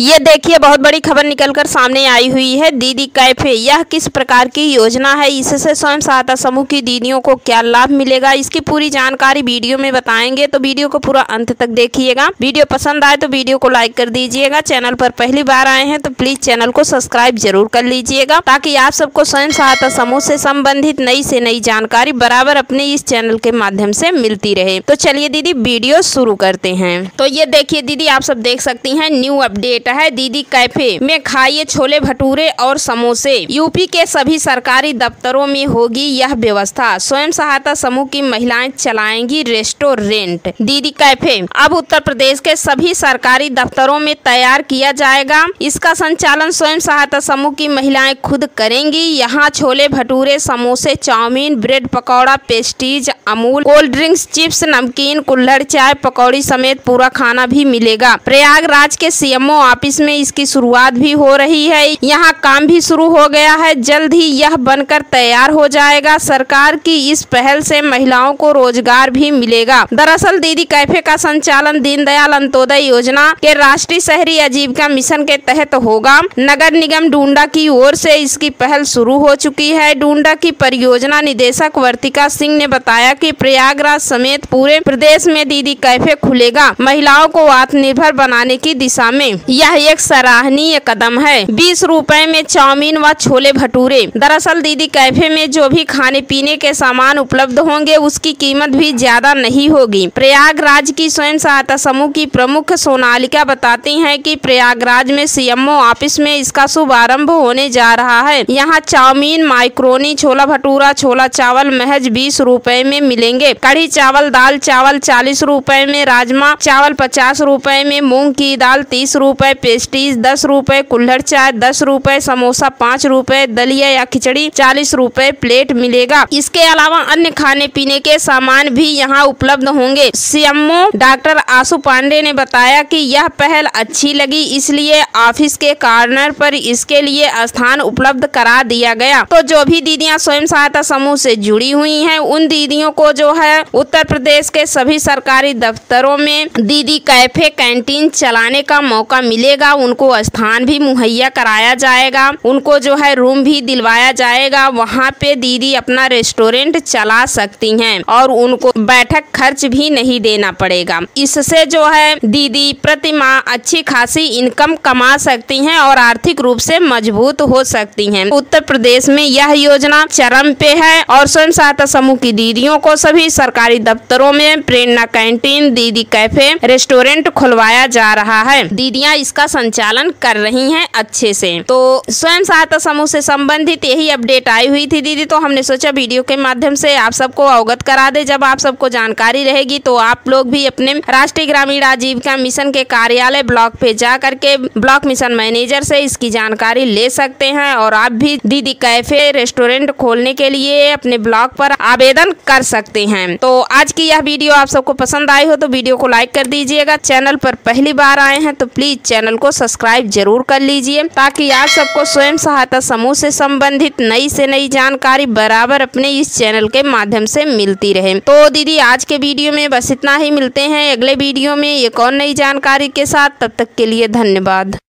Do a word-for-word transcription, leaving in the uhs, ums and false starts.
ये देखिए बहुत बड़ी खबर निकलकर सामने आई हुई है। दीदी कैफे, यह किस प्रकार की योजना है, इससे स्वयं सहायता समूह की दीदियों को क्या लाभ मिलेगा, इसकी पूरी जानकारी वीडियो में बताएंगे, तो वीडियो को पूरा अंत तक देखिएगा। वीडियो पसंद आए तो वीडियो को लाइक कर दीजिएगा। चैनल पर पहली बार आए हैं तो प्लीज चैनल को सब्सक्राइब जरूर कर लीजिएगा, ताकि आप सबको स्वयं सहायता समूह से संबंधित नई से नई जानकारी बराबर अपने इस चैनल के माध्यम से मिलती रहे। तो चलिए दीदी वीडियो शुरू करते हैं। तो ये देखिए दीदी, आप सब देख सकती हैं, न्यू अपडेट है। दीदी कैफे में खाइए छोले भटूरे और समोसे, यूपी के सभी सरकारी दफ्तरों में होगी यह व्यवस्था, स्वयं सहायता समूह की महिलाएं चलाएंगी रेस्टोरेंट। दीदी कैफे अब उत्तर प्रदेश के सभी सरकारी दफ्तरों में तैयार किया जाएगा। इसका संचालन स्वयं सहायता समूह की महिलाएं खुद करेंगी। यहाँ छोले भटूरे, समोसे, chowmein, bread pakora, pastries, Amul cold drinks, chips, namkeen, कुल्हड़ चाय पकौड़ी समेत पूरा खाना भी मिलेगा। प्रयागराज के सीएमओ ऑफिस में इसकी शुरुआत भी हो रही है। यहाँ काम भी शुरू हो गया है, जल्द ही यह बनकर तैयार हो जाएगा। सरकार की इस पहल से महिलाओं को रोजगार भी मिलेगा। दरअसल दीदी कैफे का संचालन दीनदयाल अंत्योदय योजना के राष्ट्रीय शहरी आजीविका मिशन के तहत होगा। नगर निगम डूंडा की ओर से इसकी पहल शुरू हो चुकी है। डूंडा की परियोजना निदेशक वर्तिका सिंह ने बताया कि प्रयागराज समेत पूरे प्रदेश में दीदी कैफे खुलेगा। महिलाओं को आत्मनिर्भर बनाने की दिशा में यह एक सराहनीय कदम है। बीस रुपए में चाउमीन व छोले भटूरे। दरअसल दीदी कैफे में जो भी खाने पीने के सामान उपलब्ध होंगे उसकी कीमत भी ज्यादा नहीं होगी। प्रयागराज की स्वयं सहायता समूह की प्रमुख सोनालिका बताती हैं कि प्रयागराज में सीएमओ ऑफिस में इसका शुभारंभ होने जा रहा है। यहाँ चाउमीन, माइक्रोनी, छोला भटूरा, छोला चावल महज बीस रूपए में मिलेंगे। कढ़ी चावल, दाल चावल चालीस रूपए में, राजमा चावल पचास रूपए में, मूंग की दाल तीस रूपए, पेस्ट्रीज दस रूपए, कुल्हड़ चाय दस रूपए, समोसा पाँच रूपए, दलिया या खिचड़ी चालीस रूपए प्लेट मिलेगा। इसके अलावा अन्य खाने पीने के सामान भी यहाँ उपलब्ध होंगे। सीएमओ डॉक्टर आशु पांडे ने बताया कि यह पहल अच्छी लगी, इसलिए ऑफिस के कॉर्नर पर इसके लिए स्थान उपलब्ध करा दिया गया। तो जो भी दीदियाँ स्वयं सहायता समूह से जुड़ी हुई है, उन दीदियों को जो है उत्तर प्रदेश के सभी सरकारी दफ्तरों में दीदी कैफे कैंटीन चलाने का मौका मिलेगा। उनको स्थान भी मुहैया कराया जाएगा, उनको जो है रूम भी दिलवाया जाएगा। वहाँ पे दीदी अपना रेस्टोरेंट चला सकती हैं और उनको बैठक खर्च भी नहीं देना पड़ेगा। इससे जो है दीदी प्रति माह अच्छी खासी इनकम कमा सकती हैं और आर्थिक रूप से मजबूत हो सकती हैं। उत्तर प्रदेश में यह योजना चरम पे है और स्वयं सहायता समूह की दीदियों को सभी सरकारी दफ्तरों में Prerna canteen, Didi cafe, restaurant खुलवाया जा रहा है। दीदियां इसका संचालन कर रही हैं अच्छे से। तो स्वयं सहायता समूह से संबंधित यही अपडेट आई हुई थी दीदी, तो हमने सोचा वीडियो के माध्यम से आप सबको अवगत करा दे। जब आप सबको जानकारी रहेगी तो आप लोग भी अपने राष्ट्रीय ग्रामीण आजीविका मिशन के कार्यालय ब्लॉक पे जा करके ब्लॉक मिशन मैनेजर से इसकी जानकारी ले सकते हैं और आप भी दीदी कैफे रेस्टोरेंट खोलने के लिए अपने ब्लॉक पर आवेदन कर सकते हैं। तो आज की यह वीडियो आप सबको पसंद आई हो तो वीडियो को लाइक कर दीजिएगा। चैनल पर पहली बार आए हैं तो प्लीज चैनल को सब्सक्राइब जरूर कर लीजिए, ताकि आप सबको स्वयं सहायता समूह से संबंधित नई से नई जानकारी बराबर अपने इस चैनल के माध्यम से मिलती रहे। तो दीदी आज के वीडियो में बस इतना ही। मिलते हैं अगले वीडियो में एक और नई जानकारी के साथ, तब तक के लिए धन्यवाद।